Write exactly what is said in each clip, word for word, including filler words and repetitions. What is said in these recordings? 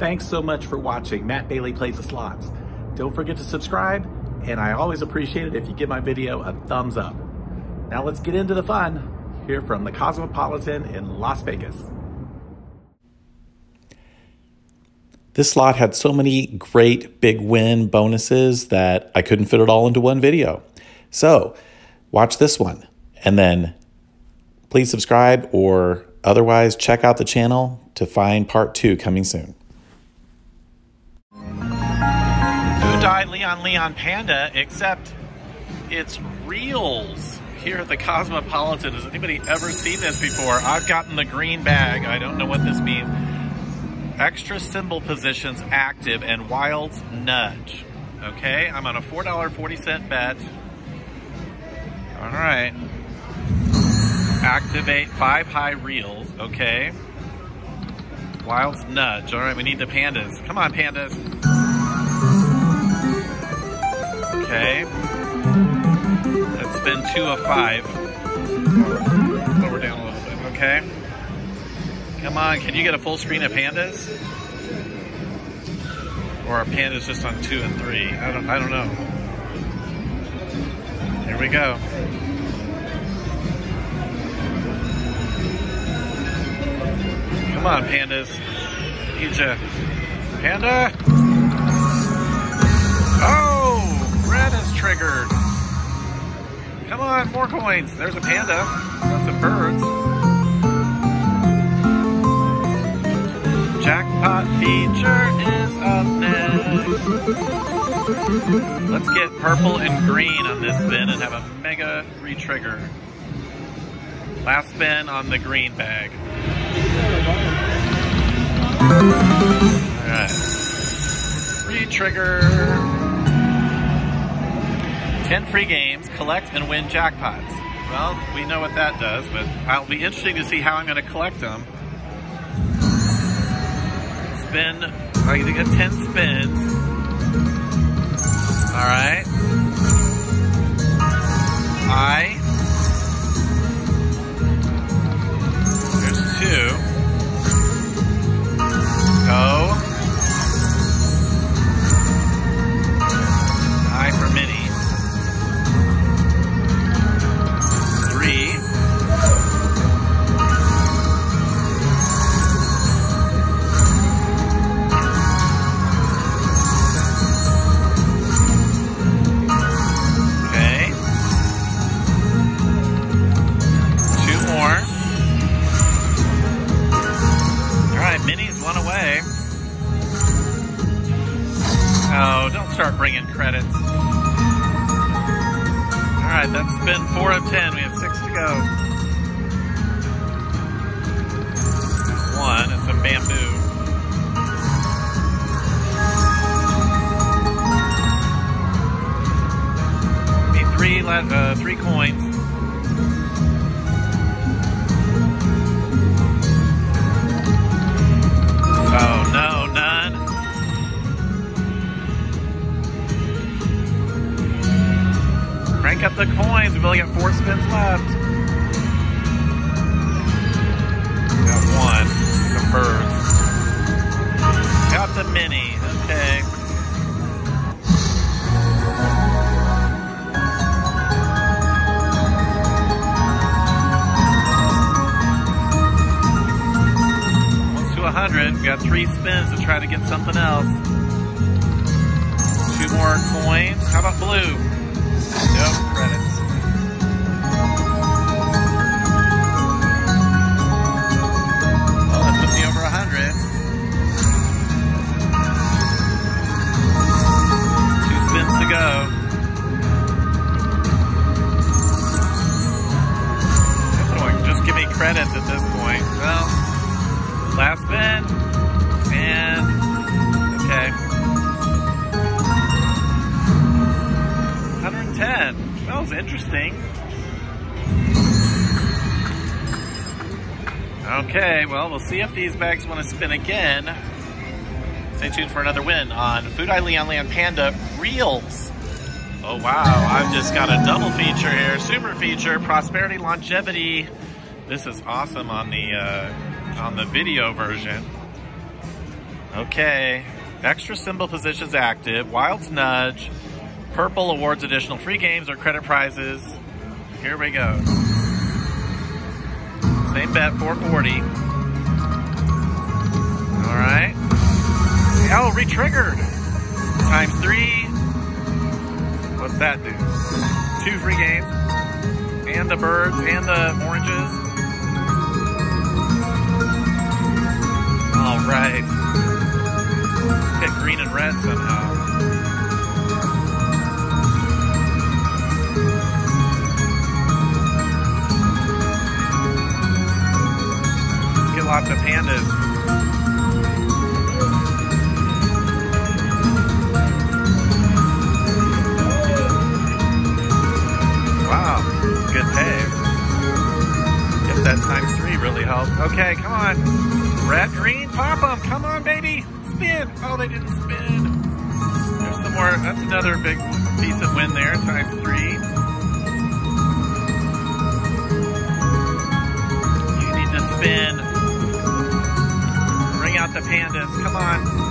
Thanks so much for watching Matt Bailey Plays the Slots. Don't forget to subscribe, and I always appreciate it if you give my video a thumbs up. Now let's get into the fun here from the Cosmopolitan in Las Vegas. This slot had so many great big win bonuses that I couldn't fit it all into one video. So watch this one, and then please subscribe or otherwise check out the channel to find part two coming soon. Fu Dai Lian Lian Panda, except it's reels here at the Cosmopolitan. Has anybody ever seen this before? I've gotten the green bag. I don't know what this means. Extra symbol positions active and wilds nudge. Okay, I'm on a four dollar forty cent bet. All right. Activate five high reels. Okay. Wilds nudge. All right, we need the pandas. Come on, pandas. Okay. That's been two of five. Lower down a little bit. Okay. Come on, can you get a full screen of pandas? Or are pandas just on two and three? I don't, I don't know. Here we go. Come on, pandas. Need ya. Panda! Oh! Red is triggered. Come on, more coins. There's a panda. Lots of birds. Jackpot feature is up next. Let's get purple and green on this spin and have a mega re-trigger. Last spin on the green bag. Alright. Re-trigger. ten free games, collect and win jackpots. Well, we know what that does, but I'll be interesting to see how I'm going to collect them. Spin, I need to get ten spins. All right. I. There's two. O. I for mini. Three. Start bringing credits. All right, that's spin four of ten. We have six to go. There's one. It's a bamboo. Need three, uh, three coins. Oh no. Crank up the coins. We've only got four spins left. Got one. The birds. Got the mini. Okay. Almost to a hundred. We got three spins to try to get something else. Two more coins. How about blue? No credits. Well, that put me over a hundred. Two spins to go. That's just give me credits at this point. Well, last spin. And, okay. one hundred ten. That was interesting. Okay, well, we'll see if these bags want to spin again. Stay tuned for another win on Fu Dai Lian Lian Panda Reels. Oh, wow. I've just got a double feature here. Super feature, prosperity, longevity. This is awesome on the, uh, on the video version. Okay, extra symbol positions active. Wild's nudge. Purple awards additional free games or credit prizes. Here we go. Same bet, four forty. All right. Oh, re-triggered. Times three. What's that do? Two free games. And the birds and the oranges. All right. Hit green and red somehow. Let's get lots of pandas. Wow, good pay. Guess that times three really helps. Okay, come on. Red, green, pop them. Come on, baby. Spin. Oh, they didn't spin. There's some more. That's another big piece of win there, times three. You need to spin. Bring out the pandas. Come on.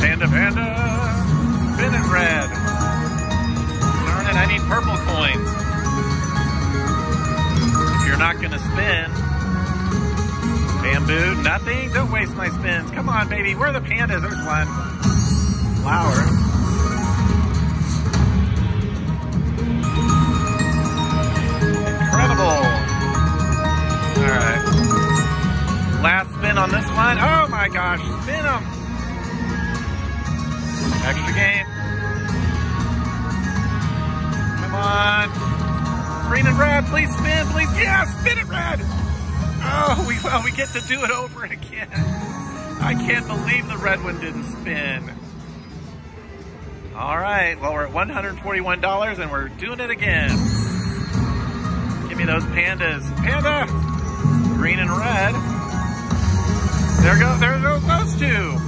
Panda, panda, spin it red. Darn it, I need purple coins. If you're not gonna spin, bamboo, nothing. Don't waste my spins. Come on, baby. Where are the pandas? There's one. Flower. Incredible. All right. Last spin on this one. Oh my gosh, spin them. Extra game. Come on. Green and red, please spin, please. Yeah, spin it red. Oh, we, well, we get to do it over again. I can't believe the red one didn't spin. All right, well, we're at one hundred forty-one dollars and we're doing it again. Give me those pandas. Panda, green and red. There go, there go those two.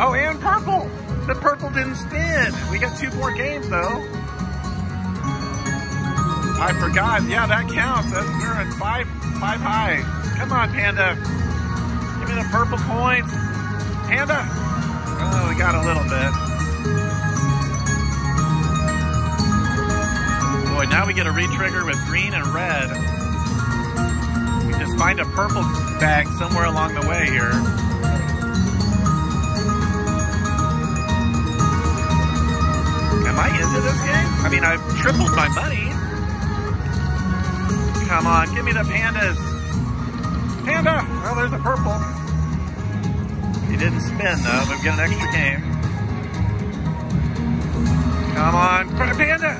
Oh, and purple. The purple didn't spin. We got two more games, though. I forgot. Yeah, that counts. That's, we're at five, five high. Come on, Panda. Give me the purple coins. Panda. Oh, we got a little bit. Boy, now we get a re-trigger with green and red. We just find a purple bag somewhere along the way here. Am I into this game? I mean, I've tripled my money. Come on, give me the pandas. Panda! Oh, there's a purple. He didn't spin, though, but we get an extra game. Come on, panda!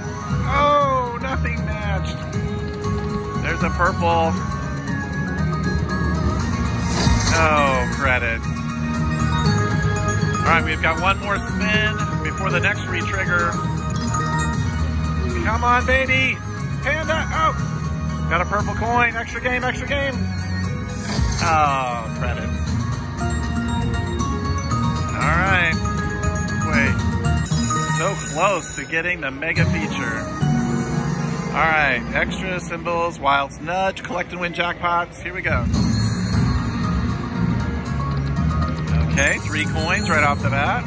Oh, nothing matched. There's a purple. Oh, credit. All right, we've got one more spin before the next re-trigger. Come on, baby. Panda. Oh, got a purple coin. Extra game, extra game. Oh, credits. All right. Wait. So close to getting the mega feature. All right. Extra symbols, wilds, nudge, collect and win jackpots. Here we go. Okay, three coins right off the bat.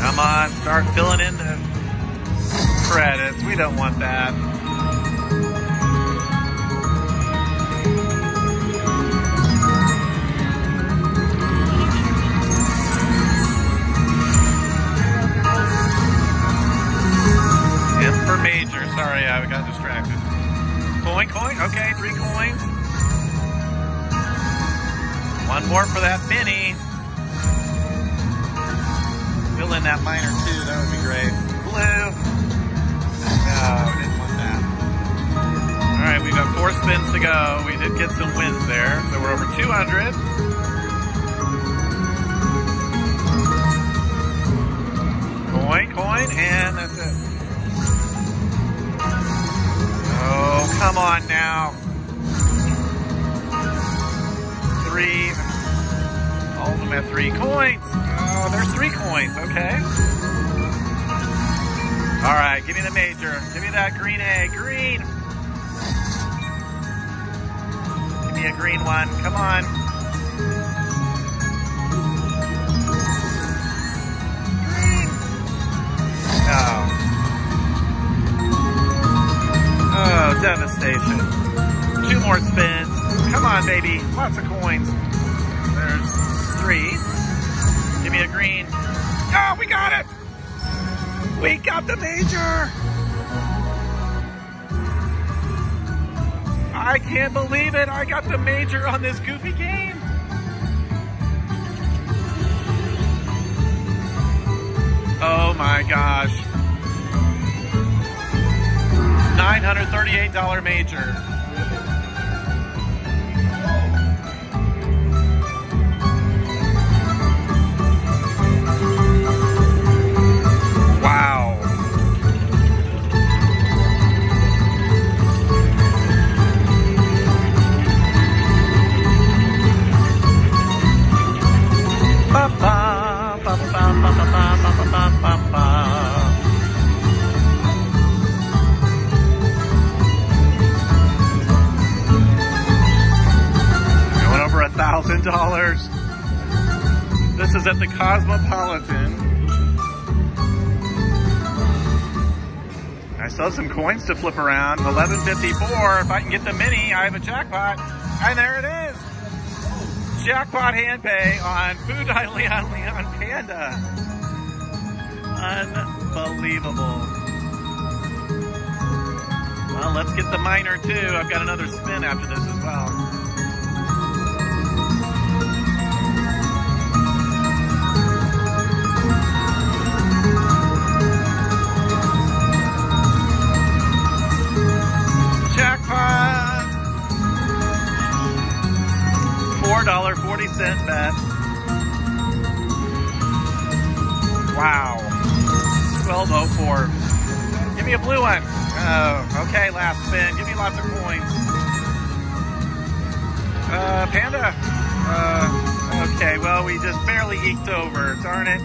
Come on, start filling in the credits. We don't want that. Sorry, I got distracted. Coin, coin. Okay, three coins. One more for that penny. Fill in that minor too. That would be great. Blue. No, I didn't want that. All right, we've got four spins to go. We did get some wins there, so we're over two hundred. Coin, coin, and that's it. Oh, come on now. Three. All of them have three coins. Oh, there's three coins. Okay. All right, give me the major. Give me that green egg. Green. Give me a green one. Come on. Green. No. Oh, devastation. Two more spins. Come on, baby. Lots of coins. There's three. Give me a green. Oh, we got it! We got the major! I can't believe it. I got the major on this goofy game. Oh my gosh. nine hundred thirty-eight dollar major. Wow. Ba ba ba ba ba ba ba ba ba. a thousand dollars. This is at the Cosmopolitan. I still have some coins to flip around. eleven fifty-four. If I can get the mini, I have a jackpot. And there it is. Jackpot hand pay on Fu Dai Lian Lian Panda. Unbelievable. Well, let's get the minor too. I've got another spin after this as well. four dollars and forty cents bet. Wow. twelve oh four. Give me a blue one. Oh, okay, last spin. Give me lots of coins. Uh, Panda. Uh, okay, well, we just barely eked over. Darn it.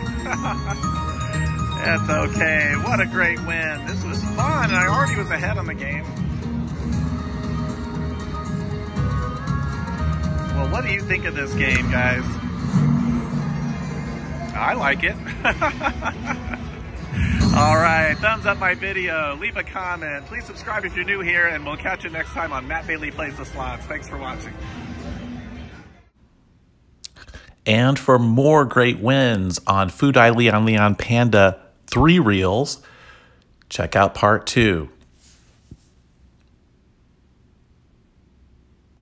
That's okay. What a great win. This was fun, and I already was ahead on the game. Well, what do you think of this game, guys? I like it. All right, thumbs up my video, leave a comment, please subscribe if you're new here, and we'll catch you next time on Matt Bailey Plays the Slots. Thanks for watching. And for more great wins on Fu Dai Lian Lian Panda three reels, check out part two.